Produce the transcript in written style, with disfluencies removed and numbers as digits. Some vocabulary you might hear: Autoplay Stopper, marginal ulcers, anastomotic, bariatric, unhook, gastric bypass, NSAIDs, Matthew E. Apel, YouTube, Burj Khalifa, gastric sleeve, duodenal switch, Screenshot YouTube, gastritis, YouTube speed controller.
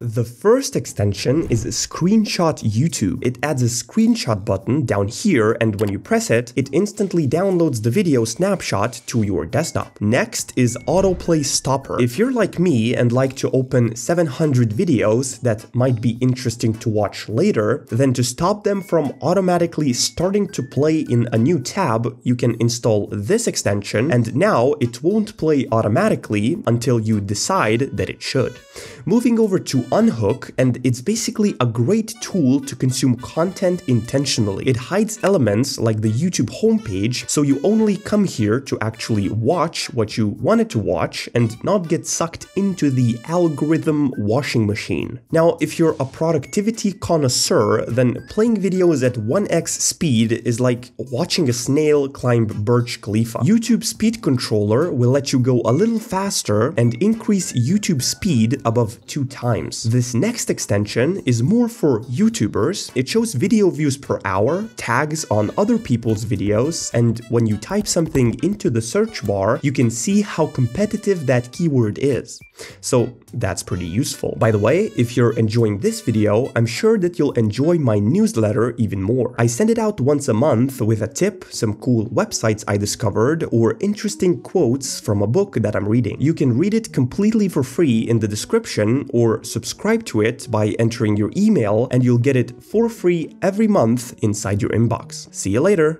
The first extension is Screenshot YouTube. It adds a screenshot button down here, and when you press it, it instantly downloads the video snapshot to your desktop. Next is Autoplay Stopper. If you're like me and like to open 700 videos that might be interesting to watch later, then to stop them from automatically starting to play in a new tab, you can install this extension, and now it won't play automatically until you decide that it should. Moving over to Unhook, and it's basically a great tool to consume content intentionally. It hides elements like the YouTube homepage, so you only come here to actually watch what you wanted to watch and not get sucked into the algorithm washing machine. Now, if you're a productivity connoisseur, then playing videos at 1x speed is like watching a snail climb Burj Khalifa. YouTube Speed Controller will let you go a little faster and increase YouTube speed above 2 times. This next extension is more for YouTubers. It shows video views per hour, tags on other people's videos, and when you type something into the search bar, you can see how competitive that keyword is. So that's pretty useful. By the way, if you're enjoying this video, I'm sure that you'll enjoy my newsletter even more. I send it out once a month with a tip, some cool websites I discovered, or interesting quotes from a book that I'm reading. You can read it completely for free in the description, or subscribe to it by entering your email, and you'll get it for free every month inside your inbox. See you later!